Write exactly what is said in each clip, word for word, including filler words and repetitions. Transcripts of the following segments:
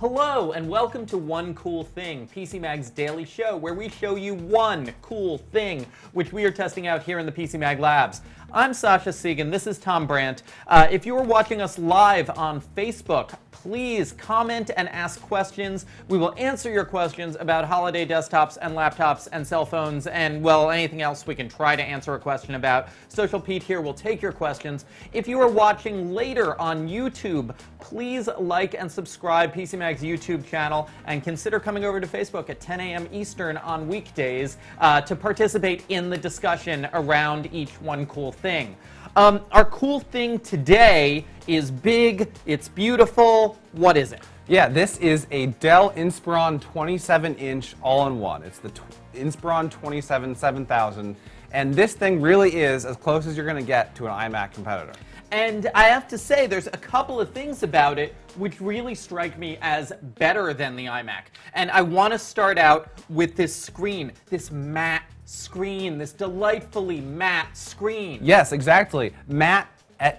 Hello and welcome to One Cool Thing, PCMag's daily show where we show you one cool thing, which we are testing out here in the PCMag labs. I'm Sasha Segan, this is Tom Brandt. Uh, if you are watching us live on Facebook, please comment and ask questions. We will answer your questions about holiday desktops and laptops and cell phones and, well, anything else we can try to answer a question about. Social Pete here will take your questions. If you are watching later on YouTube, please like and subscribe PCMag's YouTube channel and consider coming over to Facebook at ten A M Eastern on weekdays uh, to participate in the discussion around each one cool thing. Um, our cool thing today is big, it's beautiful. What is it? Yeah, this is a Dell Inspiron twenty-seven inch all-in-one. It's the Inspiron twenty-seven seven thousand, and this thing really is as close as you're going to get to an iMac competitor. And I have to say, there's a couple of things about it which really strike me as better than the iMac. And I want to start out with this screen, this matte screen, this delightfully matte screen. Yes, exactly. Matte,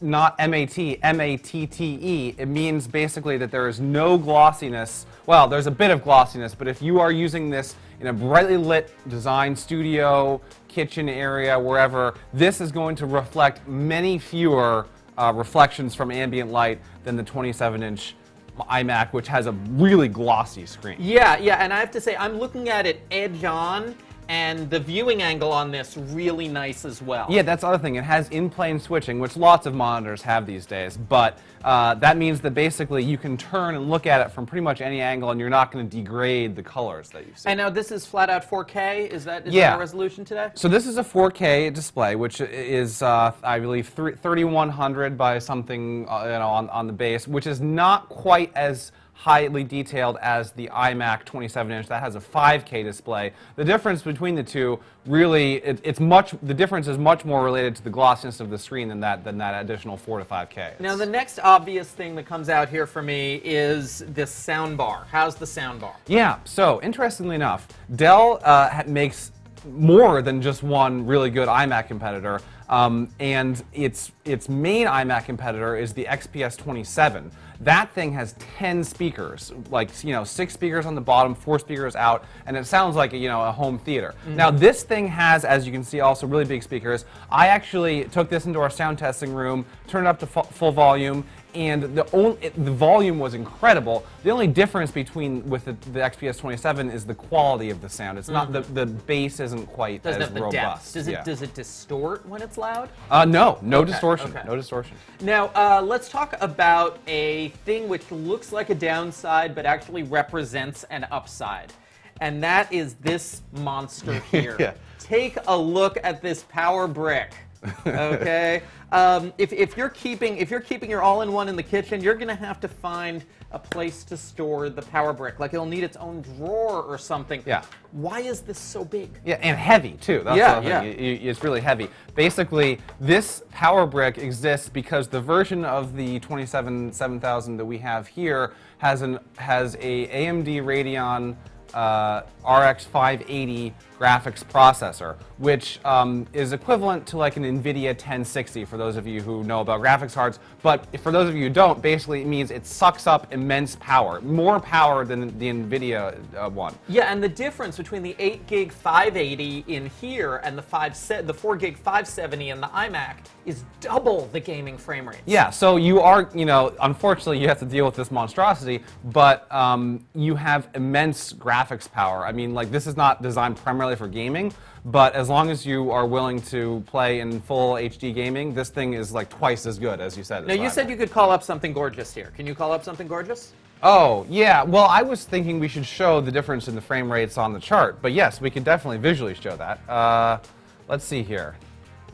not M A T, M A T T E. It means basically that there is no glossiness. Well, there's a bit of glossiness, but if you are using this in a brightly lit design studio, kitchen area, wherever, this is going to reflect many fewer uh, reflections from ambient light than the twenty-seven inch iMac, which has a really glossy screen. Yeah, yeah, and I have to say, I'm looking at it edge on, and the viewing angle on this really nice as well. Yeah, that's the other thing. It has in-plane switching, which lots of monitors have these days, but uh, that means that basically you can turn and look at it from pretty much any angle, and you're not going to degrade the colors that you see. And now this is flat-out four K? Is that is yeah. that the resolution today? So this is a four K display, which is, uh, I believe, thirty-one hundred by something uh, you know, on, on the base, which is not quite as highly detailed as the iMac twenty-seven inch. That has a five K display. The difference between the two really, it, it's much, the difference is much more related to the glossiness of the screen than that, than that additional four to five K. Now the next obvious thing that comes out here for me is this soundbar. How's the soundbar? Yeah, so interestingly enough, Dell uh, makes more than just one really good iMac competitor, um, and its its main iMac competitor is the X P S twenty-seven. That thing has ten speakers, like you know, six speakers on the bottom, four speakers out, and it sounds like a, you know a home theater. Mm-hmm. Now this thing has, as you can see, also really big speakers. I actually took this into our sound testing room, turned it up to fu full volume, and the only it, the volume was incredible. The only difference between with the, the X P S twenty-seven is the quality of the sound. It's mm-hmm. not the the bass isn't quite Doesn't as have the robust. Depth. Does it yeah. does it distort when it's loud? Uh, no, no okay. distortion. Okay. No distortion. Now uh, let's talk about a thing which looks like a downside but actually represents an upside, and that is this monster here. yeah. Take a look at this power brick. Okay, um, if, if you're keeping if you're keeping your all-in-one in the kitchen, you're gonna have to find a place to store the power brick. Like it'll need its own drawer or something. Yeah. Why is this so big? Yeah, and heavy too. That's yeah, yeah. It, it, it's really heavy. Basically, this power brick exists because the version of the twenty-seven seven thousand that we have here has an has a A M D Radeon Uh, R X five eighty graphics processor, which um, is equivalent to like an NVIDIA ten sixty for those of you who know about graphics cards, but for those of you who don't, basically it means it sucks up immense power, more power than the NVIDIA uh, one. Yeah, and the difference between the eight gig five eighty in here and the four gig five seventy in the iMac is double the gaming frame rates. Yeah, so you are, you know, unfortunately you have to deal with this monstrosity, but um, you have immense graphics power. I mean, like, this is not designed primarily for gaming, but as long as you are willing to play in full H D gaming, this thing is like twice as good, as you said. Now, you said you could call up something gorgeous here. Can you call up something gorgeous? Oh, yeah. Well, I was thinking we should show the difference in the frame rates on the chart, but yes, we could definitely visually show that. Uh, let's see here.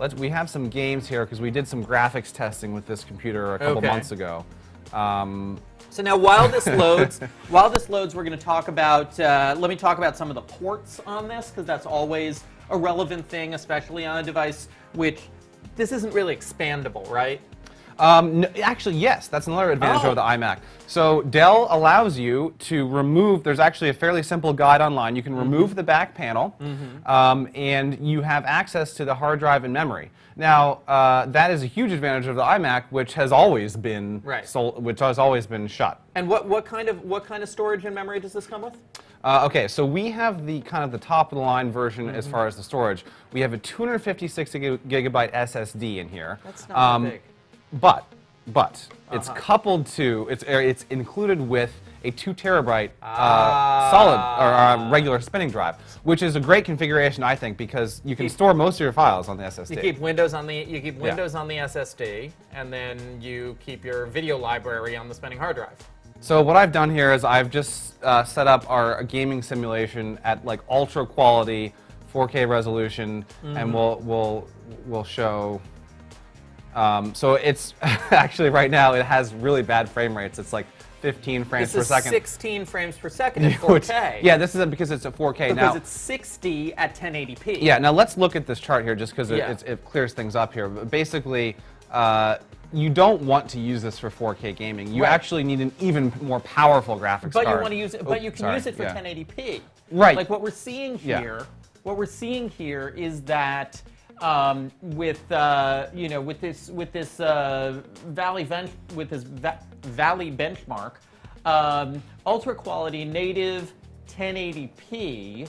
Let's, we have some games here because we did some graphics testing with this computer a couple okay. months ago. Um, So now, while this loads, while this loads, we're going to talk about. Uh, let me talk about some of the ports on this, because that's always a relevant thing, especially on a device which this isn't really expandable, right? Um, no, actually, yes, that's another advantage oh. over the iMac. So Dell allows you to remove, there's actually a fairly simple guide online. You can remove mm-hmm. the back panel, mm-hmm. um, and you have access to the hard drive and memory. Now, uh, that is a huge advantage of the iMac, which has always been right. sold, which has always been shut. And what, what, kind of, what kind of storage and memory does this come with? Uh, okay, so we have the kind of the top-of-the-line version mm-hmm. as far as the storage. We have a two hundred fifty-six gigabyte S S D in here. That's not um, big. But, but, uh-huh. it's coupled to, it's, it's included with a two terabyte uh, ah. solid, or uh, regular spinning drive, which is a great configuration, I think, because you can you, store most of your files on the S S D. You keep Windows on the, you keep Windows yeah. on the S S D, and then you keep your video library on the spinning hard drive. So what I've done here is I've just uh, set up our gaming simulation at like ultra quality, four K resolution, mm-hmm. and we'll, we'll, we'll show... Um, so it's actually right now it has really bad frame rates. It's like fifteen frames per second. This is sixteen frames per second in four K. Yeah, this is because it's a four K now. Because it's sixty at ten eighty p. Yeah. Now let's look at this chart here, just because yeah. it, it clears things up here. But basically, uh, you don't want to use this for four K gaming. You right. actually need an even more powerful graphics but card. But you want to use it. But Oops, you can sorry. use it for yeah. ten eighty p. Right. Like what we're seeing here. Yeah. What we're seeing here is that. Um, with uh, you know, with this with this uh, Valley bench with this va Valley benchmark, um, ultra quality native ten eighty p,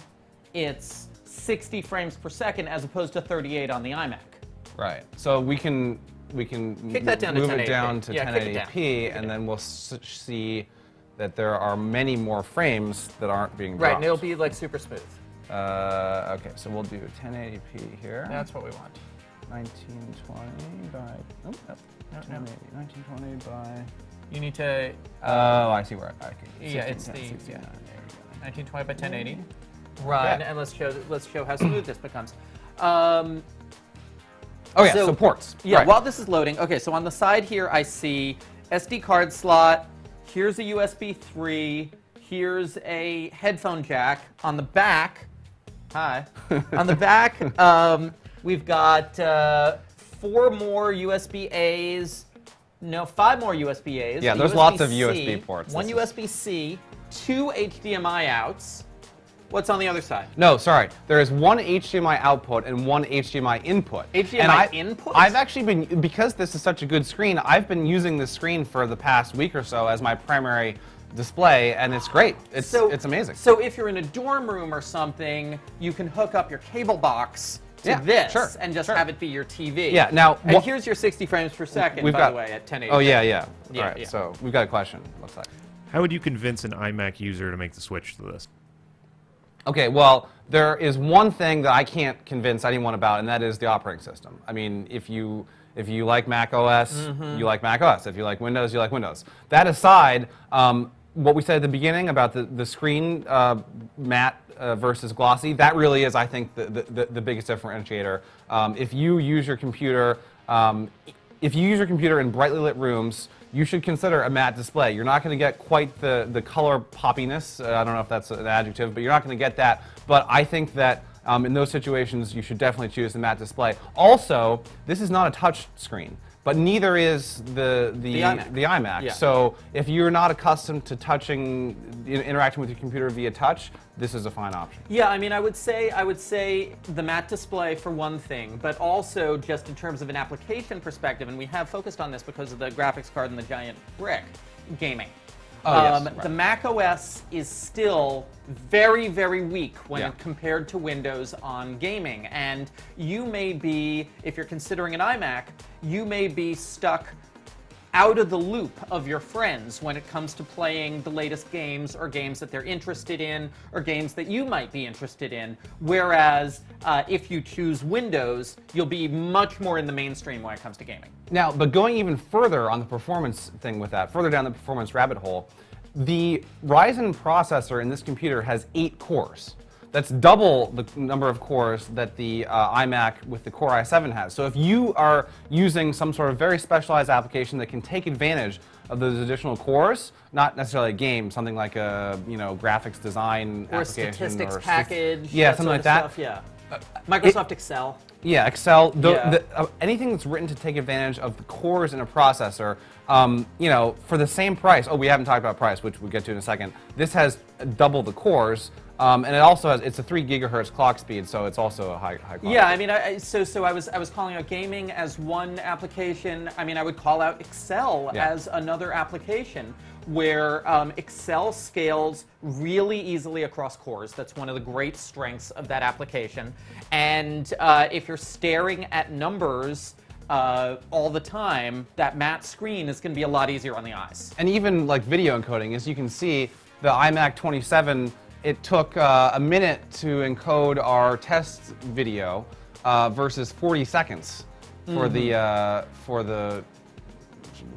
it's sixty frames per second as opposed to thirty-eight on the iMac. Right. So we can we can kick that down move to it down to yeah, ten eighty p, and then we'll s see that there are many more frames that aren't being dropped. Right, and it'll be like super smooth. Uh, okay, so we'll do ten eighty p here. That's what we want. nineteen twenty by... Oh, no. nineteen twenty by... You need to... Oh, I see where... I, okay. sixteen, yeah, it's ten, the... sixteen, yeah. There we go. nineteen twenty by ten eighty. Run, yeah. and let's show, let's show how smooth this becomes. Um, oh, yeah, so, so ports. Yeah, right. While this is loading... Okay, so on the side here, I see S D card slot. Here's a U S B three. Here's a headphone jack. On the back... Hi. On the back, um, we've got uh, four more U S B A's. No, five more U S B A's. Yeah, there's lots of U S B ports. One U S B C, two H D M I outs. What's on the other side? No, sorry. There is one H D M I output and one H D M I input. H D M I and I, input? I've actually been, because this is such a good screen, I've been using this screen for the past week or so as my primary display, and it's great. It's, so, it's amazing. So if you're in a dorm room or something, you can hook up your cable box to yeah, this sure, and just sure. have it be your T V. Yeah, now... And here's your sixty frames per second, by got, the way, at ten eighty p. Oh, yeah, yeah. yeah All right, yeah. so we've got a question, looks like. How would you convince an iMac user to make the switch to this? Okay, well, there is one thing that I can't convince anyone about, and that is the operating system. I mean, if you... If you like Mac O S, mm-hmm. you like Mac O S. If you like Windows, you like Windows. That aside, um, what we said at the beginning about the, the screen uh, matte uh, versus glossy, that really is, I think, the, the, the biggest differentiator. Um, if you use your computer, um, if you use your computer in brightly lit rooms, you should consider a matte display. You're not going to get quite the, the color poppiness. Uh, I don't know if that's an adjective, but you're not going to get that. But I think that Um, in those situations, you should definitely choose the matte display. Also, this is not a touch screen, but neither is the the, the iMac. The iMac. Yeah. So if you're not accustomed to touching, interacting with your computer via touch, this is a fine option. Yeah, I mean, I would say I would say the matte display for one thing, but also just in terms of an application perspective, and we have focused on this because of the graphics card and the giant brick, gaming. Oh, um, yes, right. The Mac O S is still very, very weak when yeah. compared to Windows on gaming. And you may be, if you're considering an iMac, you may be stuck out of the loop of your friends when it comes to playing the latest games or games that they're interested in or games that you might be interested in. Whereas uh, if you choose Windows, you'll be much more in the mainstream when it comes to gaming. Now, but going even further on the performance thing with that, further down the performance rabbit hole, the Ryzen processor in this computer has eight cores. That's double the number of cores that the uh, iMac with the Core i seven has. So if you are using some sort of very specialized application that can take advantage of those additional cores, not necessarily a game, something like a you know graphics design or application, statistics or statistics package, yeah, something like that. Stuff, yeah. Uh, Microsoft it, Excel. Yeah, Excel. The, yeah. The, uh, anything that's written to take advantage of the cores in a processor, um, you know, for the same price. Oh, we haven't talked about price, which we'll get to in a second. This has double the cores, um, and it also has. It's a three gigahertz clock speed, so it's also a high high quality. Yeah, I mean, I, so so I was I was calling out gaming as one application. I mean, I would call out Excel yeah. as another application, where um, Excel scales really easily across cores. That's one of the great strengths of that application. And uh, if you're staring at numbers uh, all the time, that matte screen is going to be a lot easier on the eyes. And even like video encoding, as you can see, the iMac twenty-seven, it took uh, a minute to encode our test video uh, versus forty seconds for mm-hmm. the uh, for the.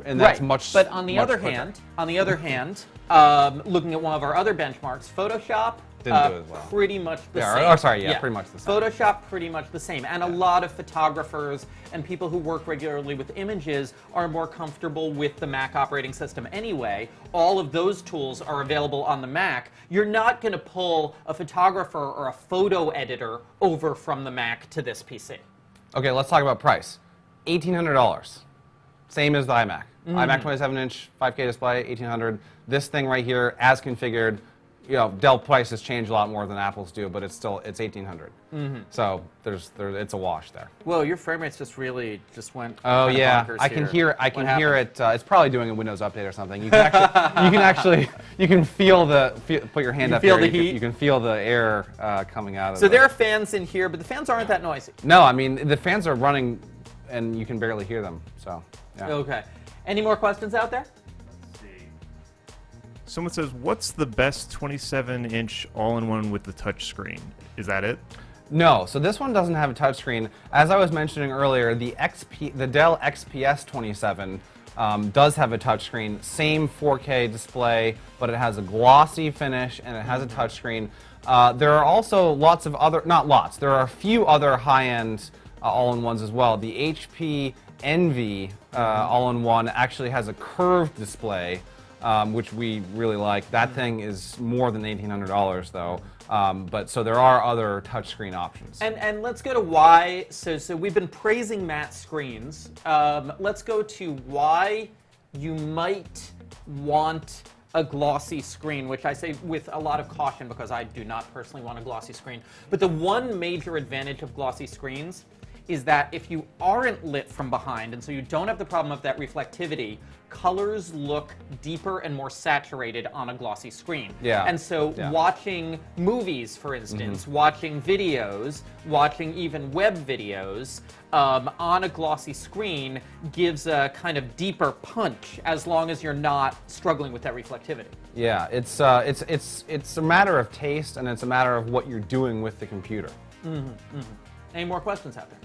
And that's right. much But on the other quicker. hand, on the other hand, um, looking at one of our other benchmarks, Photoshop Didn't uh, do as well. pretty much the yeah, same. Or, or sorry, yeah, yeah, pretty much the same. Photoshop pretty much the same. And yeah. a lot of photographers and people who work regularly with images are more comfortable with the Mac operating system anyway. All of those tools are available on the Mac. You're not going to pull a photographer or a photo editor over from the Mac to this P C. Okay, let's talk about price. eighteen hundred dollars. Same as the iMac. Mm-hmm. iMac twenty-seven inch, five K display, eighteen hundred. This thing right here, as configured, you know, Dell prices change a lot more than Apple's do, but it's still it's eighteen hundred. Mm-hmm. So there's there, it's a wash there. Well, your frame rates just really just went. Oh yeah, I can here. hear I can hear it. Uh, it's probably doing a Windows update or something. You can actually you can actually you can feel the feel, put your hand you up feel here. The you, heat. Can, you can feel the air uh, coming out of. So the, there are fans in here, but the fans aren't that noisy. No, I mean the fans are running, and you can barely hear them. So. Yeah. Okay. Any more questions out there? Let's see. Someone says, what's the best twenty-seven inch all-in-one with the touch screen? Is that it? No. So this one doesn't have a touch screen. As I was mentioning earlier, the X P, the Dell X P S twenty-seven um, does have a touch screen. Same four K display, but it has a glossy finish and it has mm-hmm. a touch screen. Uh, there are also lots of other, not lots, there are a few other high-end uh, all-in-ones as well. The H P Envy uh, all-in-one actually has a curved display, um, which we really like. That thing is more than eighteen hundred dollars, though. Um, but so there are other touchscreen options. And and let's go to why. So so we've been praising matte screens. Um, let's go to why you might want a glossy screen, which I say with a lot of caution because I do not personally want a glossy screen. But the one major advantage of glossy screens is that if you aren't lit from behind, and so you don't have the problem of that reflectivity, colors look deeper and more saturated on a glossy screen. Yeah. And so yeah. watching movies, for instance, mm-hmm. watching videos, watching even web videos, um, on a glossy screen gives a kind of deeper punch as long as you're not struggling with that reflectivity. Yeah, it's, uh, it's, it's, it's a matter of taste and it's a matter of what you're doing with the computer. Mm-hmm, mm-hmm. Any more questions out there?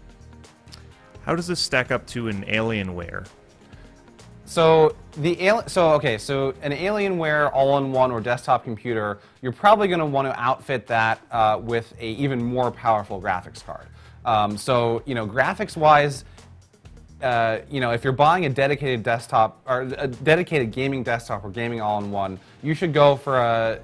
How does this stack up to an Alienware? So the al so okay, so an Alienware all-in-one or desktop computer, you're probably going to want to outfit that uh, with a even more powerful graphics card. Um, so you know, graphics-wise, uh, you know, if you're buying a dedicated desktop or a dedicated gaming desktop or gaming all-in-one, you should go for a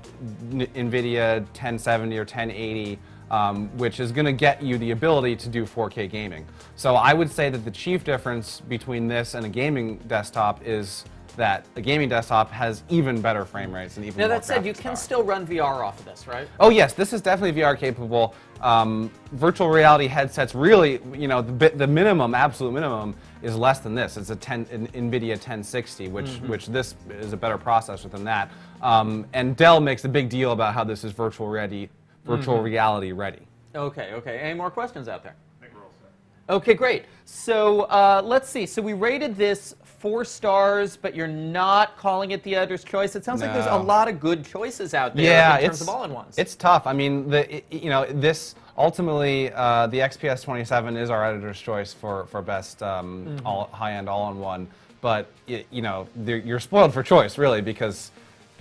NVIDIA ten seventy or ten eighty. Um, which is going to get you the ability to do four K gaming. So I would say that the chief difference between this and a gaming desktop is that a gaming desktop has even better frame rates and even more graphics power. Now that said, you can still run V R off of this, right? Oh yes, this is definitely V R capable. Um, virtual reality headsets really, you know, the, the minimum, absolute minimum, is less than this. It's a ten, an NVIDIA ten sixty, which mm-hmm. which this is a better processor than that. Um, and Dell makes a big deal about how this is virtual ready. Virtual mm-hmm. reality ready. Okay, okay. Any more questions out there? I think we're all set. Okay, great. So uh, let's see. So we rated this four stars, but you're not calling it the editor's choice. It sounds no. like there's a lot of good choices out there yeah, in terms of all-in-ones. It's tough. I mean, the it, you know this ultimately uh, the X P S twenty-seven is our editor's choice for for best um, mm-hmm. all, high-end all-in-one. But it, you know you're spoiled for choice really because.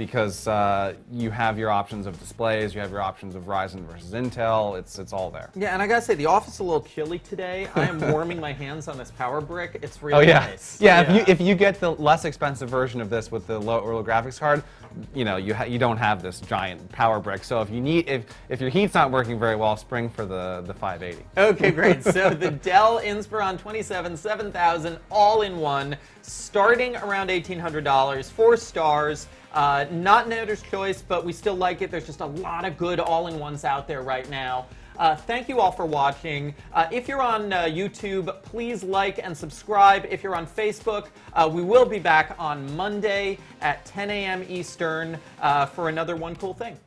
because uh, you have your options of displays, you have your options of Ryzen versus Intel, it's it's all there. Yeah, and I gotta say, the office is a little chilly today. I am warming my hands on this power brick. It's really oh, yeah. nice. Yeah, yeah, if you if you get the less expensive version of this with the low Orla graphics card, you know, you ha you don't have this giant power brick. So if you need if if your heat's not working very well, spring for the the five eighty. Okay, great. So the Dell Inspiron twenty-seven seven thousand all-in-one, starting around eighteen hundred dollars, four stars. Uh, not an editor's choice, but we still like it. There's just a lot of good all-in-ones out there right now. Uh, thank you all for watching. Uh, if you're on uh, YouTube, please like and subscribe. If you're on Facebook, uh, we will be back on Monday at ten A M Eastern uh, for another One Cool Thing.